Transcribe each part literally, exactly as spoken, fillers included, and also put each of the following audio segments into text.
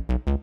Bye.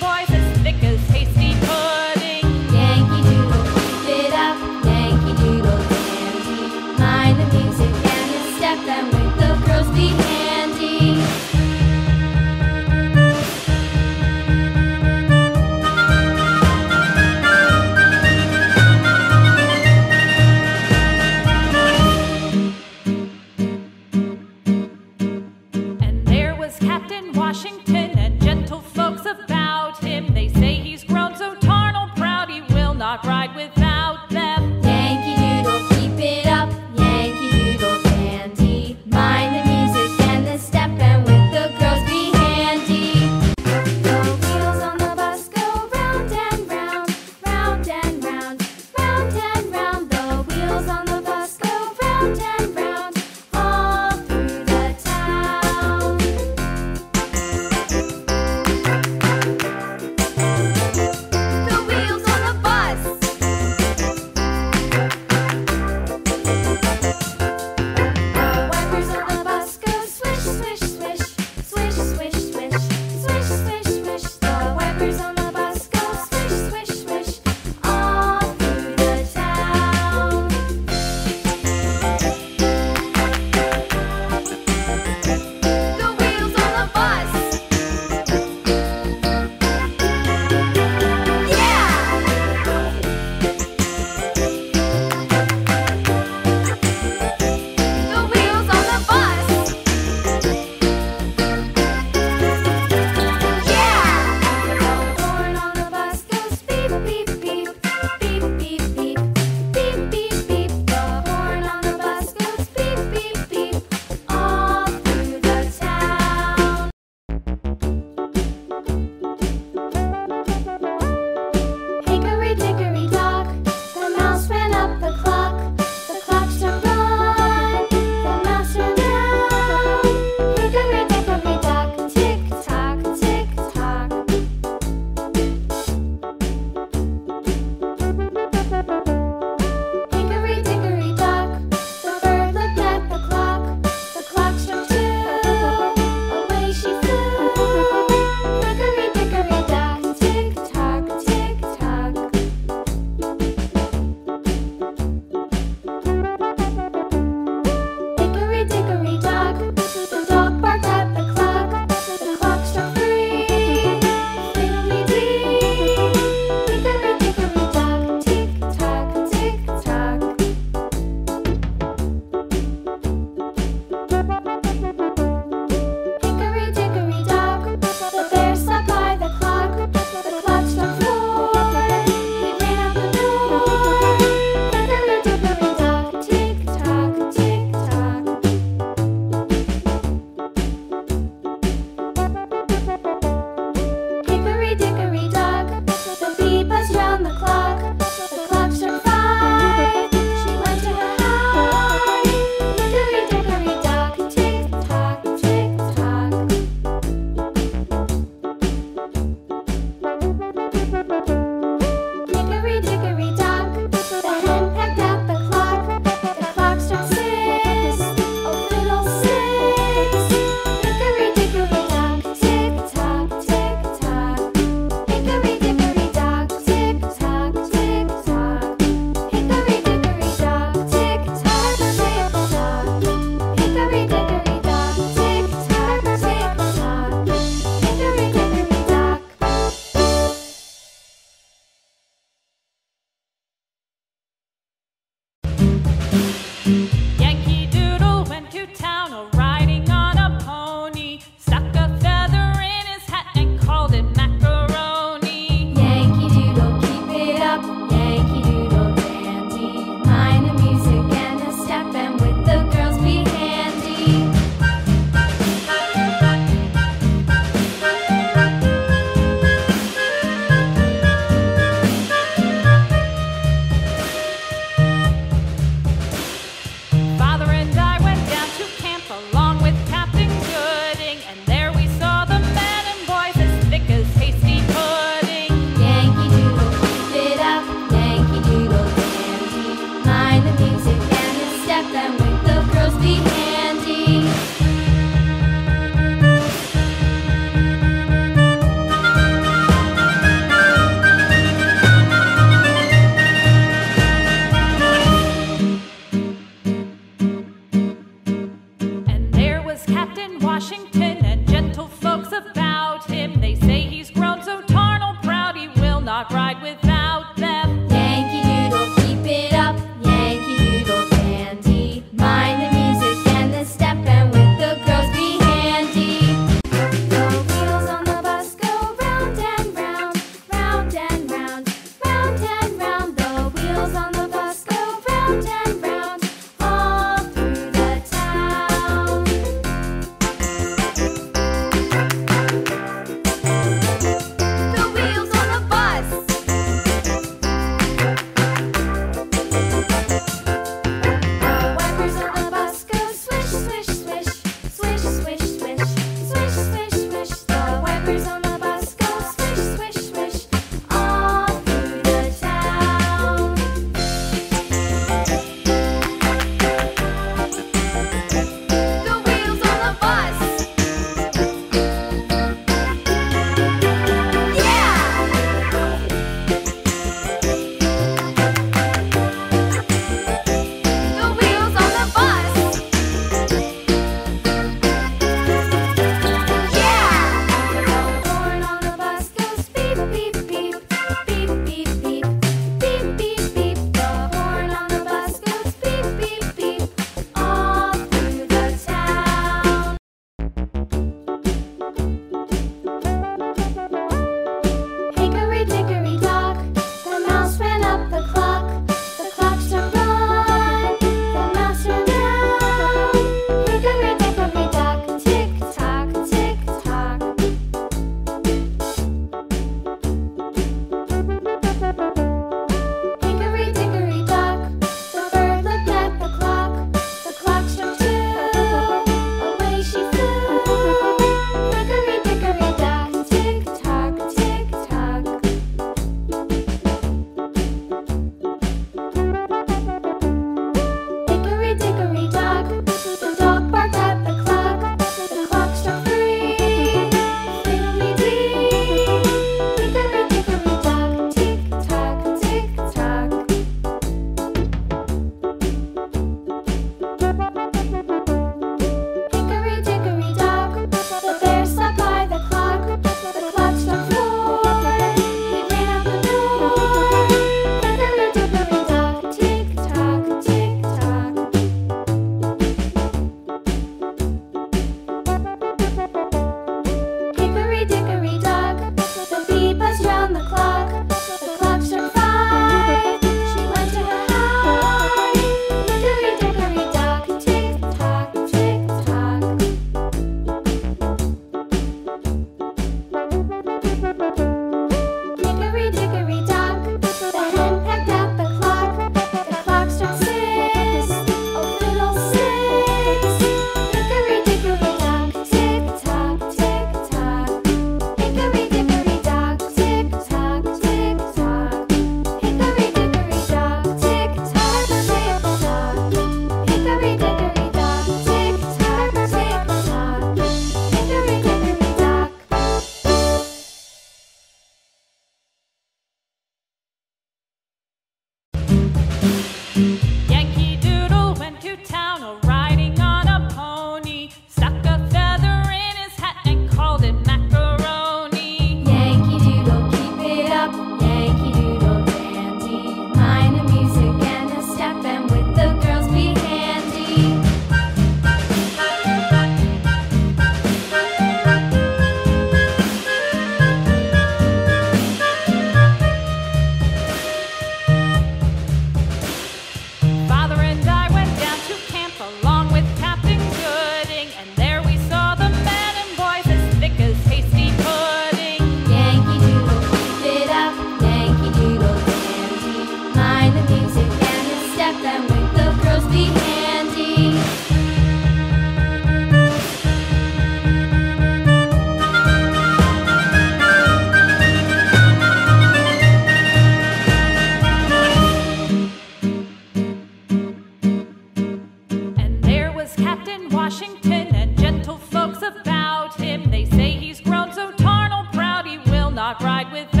not right with them.